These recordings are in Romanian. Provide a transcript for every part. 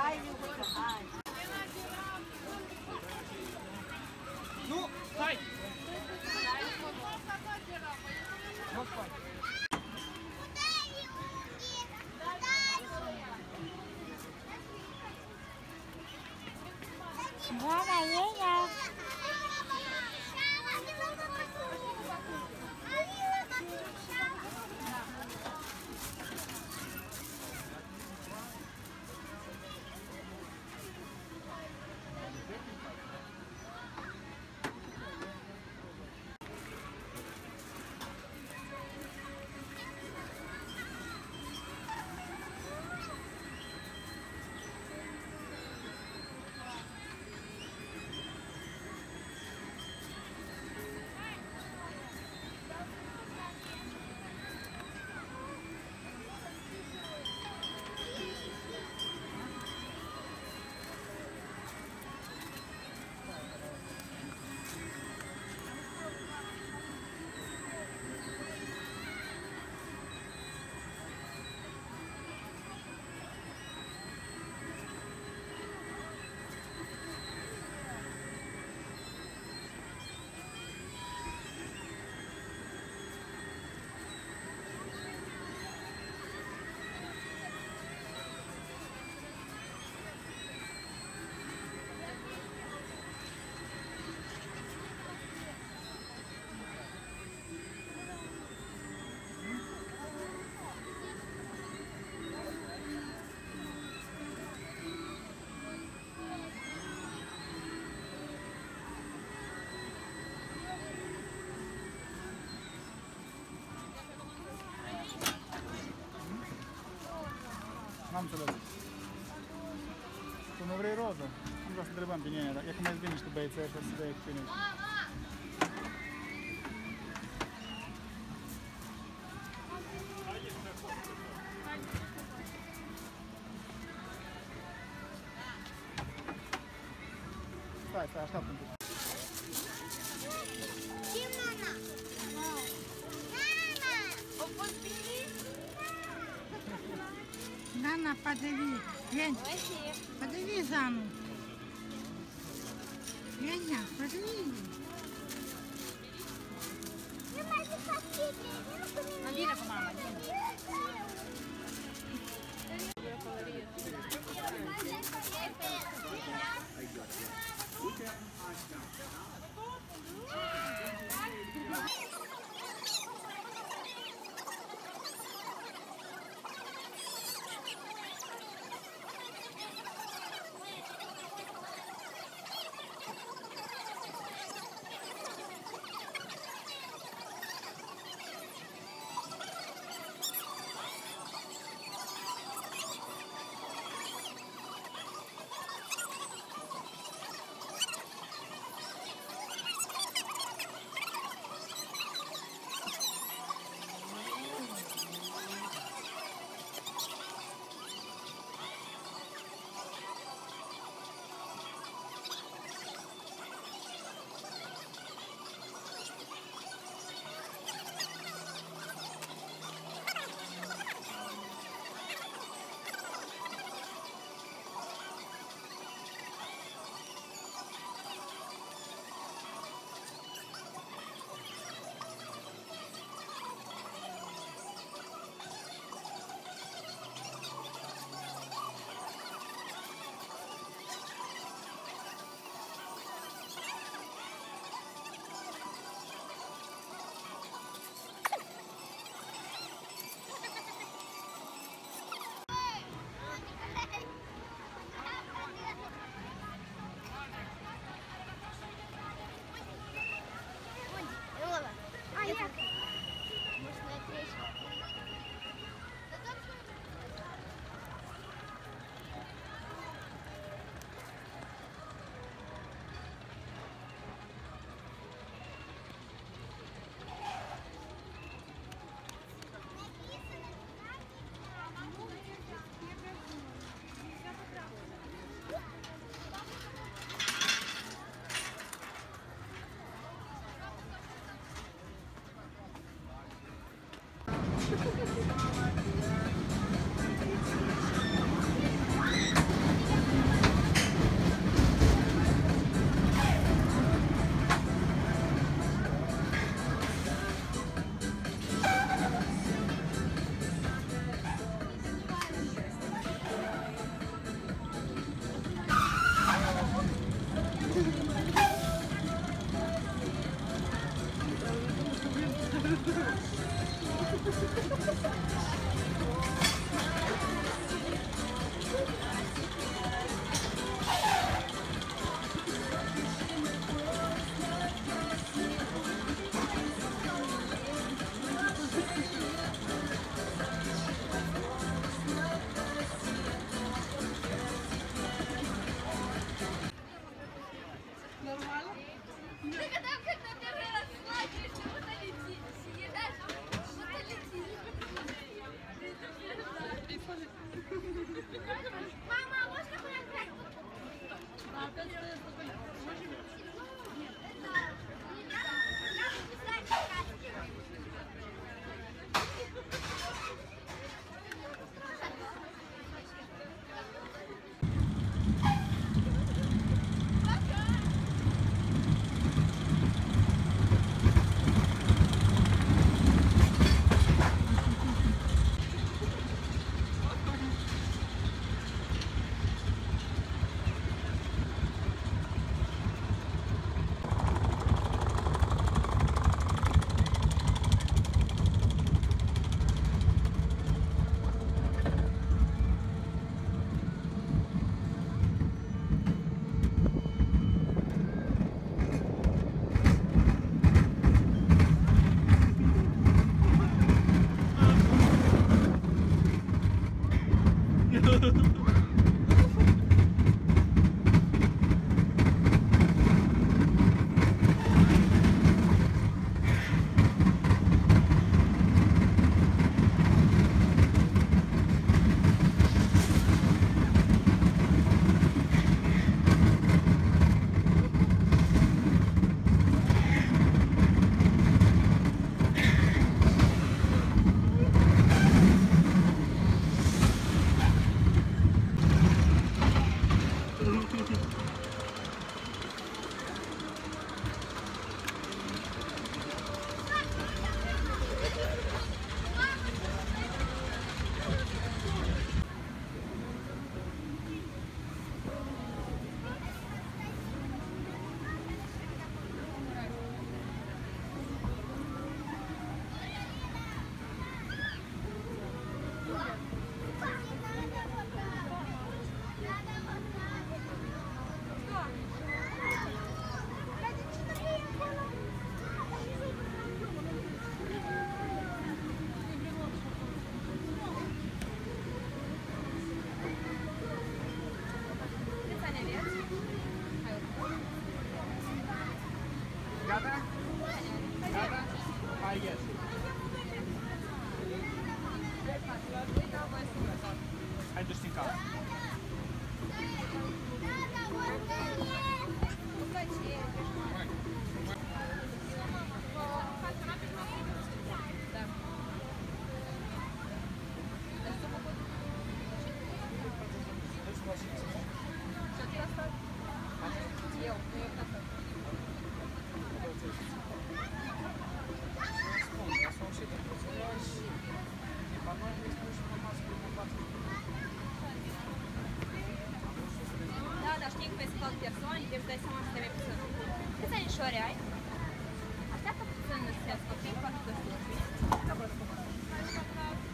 Hai, Nicolă, hai. Nu, hai. Nu faci. Mama, ea. N-am înțeles. Tu nu vrei roză? Nu vreau să întrebăm bine ea, dar e că mai zbine niște băiețe așa să dăie cu tine. Stai, stai, așteaptă un pic. Ce, mama? Mama! O pot bine? Дана, подави. Лень, подави Жанну. Леня, подави. Алина, мама.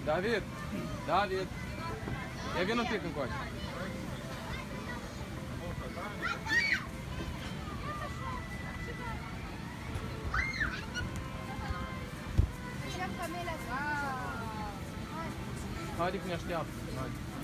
David, David, ia vin un pic încoace. Haide că ne așteaptă.